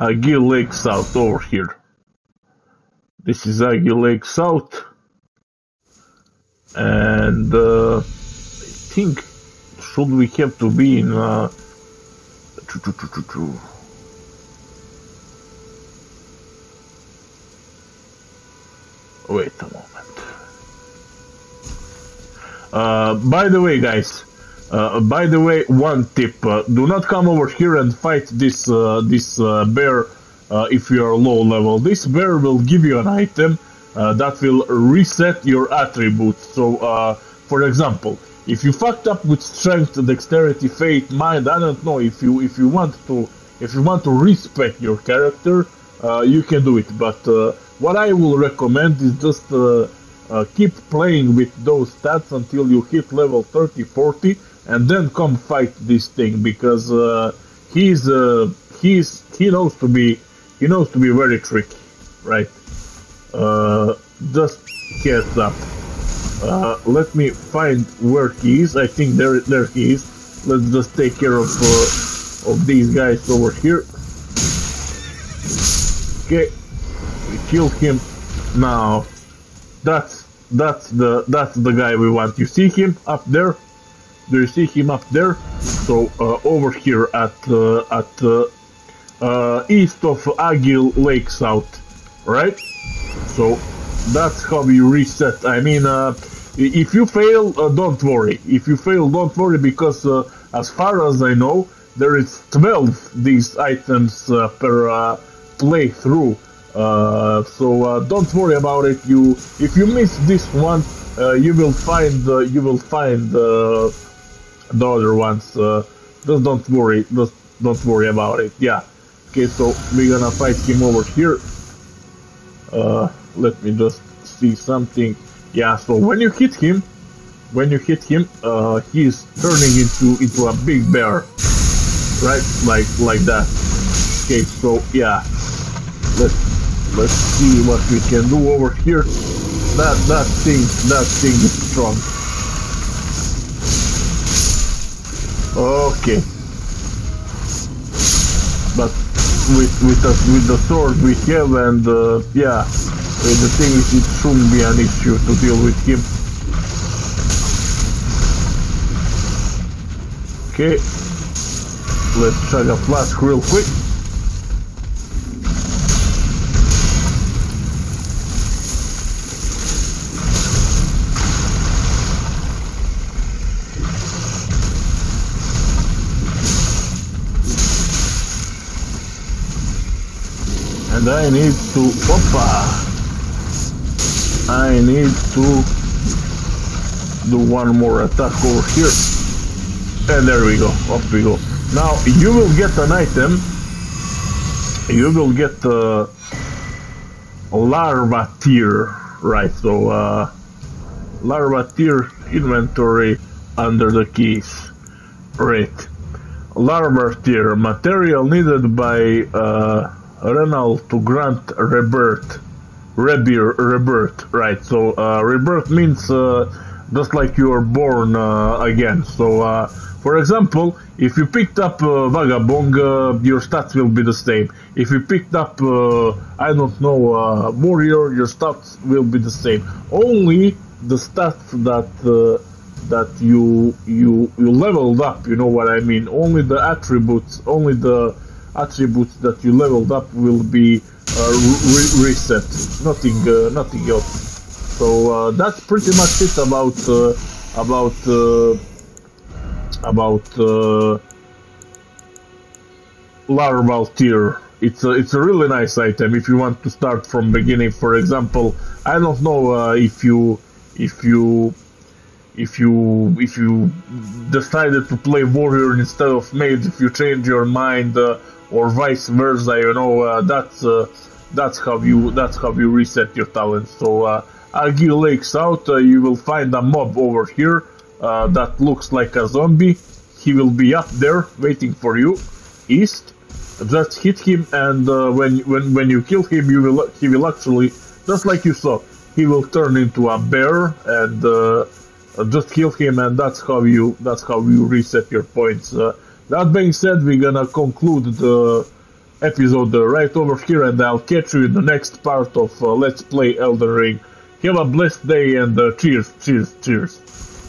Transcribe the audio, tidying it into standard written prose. Agheel Lake South over here. This is Agheel Lake South, and I think should we have to be in wait a moment. By the way, guys. By the way, one tip: do not come over here and fight this bear if you are low level. This bear will give you an item that will reset your attributes. So, for example, if you fucked up with strength, dexterity, fate, mind, I don't know, if you want to respec your character, you can do it. But what I will recommend is just keep playing with those stats until you hit level 30, 40. And then come fight this thing, because he knows to be very tricky, right? Just heads up. Let me find where he is. I think there he is. Let's just take care of these guys over here. Okay, we killed him. Now that's the guy we want. You see him up there? Do you see him up there? So over here at east of Agheel Lake South, right? So that's how you reset. I mean, if you fail, don't worry. If you fail, don't worry, because as far as I know, there is 12 these items per playthrough. So don't worry about it. If you miss this one, you will find the other ones. Just don't worry. Just don't worry about it. Yeah. Okay. So we're gonna fight him over here. Let me just see something. Yeah. So when you hit him, he's turning into a big bear, right? Like that. Okay. So yeah. Let's see what we can do over here. That thing is strong. Okay, but with the sword we have, and yeah, the thing is, it shouldn't be an issue to deal with him. Okay, let's chug a flask real quick. And I need to do one more attack over here, and there we go, off we go. Now you will get an item, you will get a Larval Tear, right? So Larval Tear inventory under the keys, right? Larval Tear, material needed by Renal to grant rebirth. Rebirth, right? So rebirth means just like you are born again. So for example, if you picked up Vagabond, your stats will be the same. If you picked up I don't know, Warrior, your stats will be the same. Only the stats that you leveled up, you know what I mean? Only the attributes, that you leveled up will be reset. Nothing else. So that's pretty much it about Larval Tear. It's a really nice item if you want to start from beginning. For example, I don't know, if you decided to play Warrior instead of Mage, if you change your mind. Or vice versa, you know. That's how you reset your talents. So Agheel Lake South, you will find a mob over here that looks like a zombie. He will be up there waiting for you, east. Just hit him, and when you kill him, he will actually, just like you saw, he will turn into a bear, and just kill him, and that's how you reset your points. That being said, we're gonna conclude the episode right over here, and I'll catch you in the next part of Let's Play Elden Ring. Have a blessed day and cheers, cheers, cheers.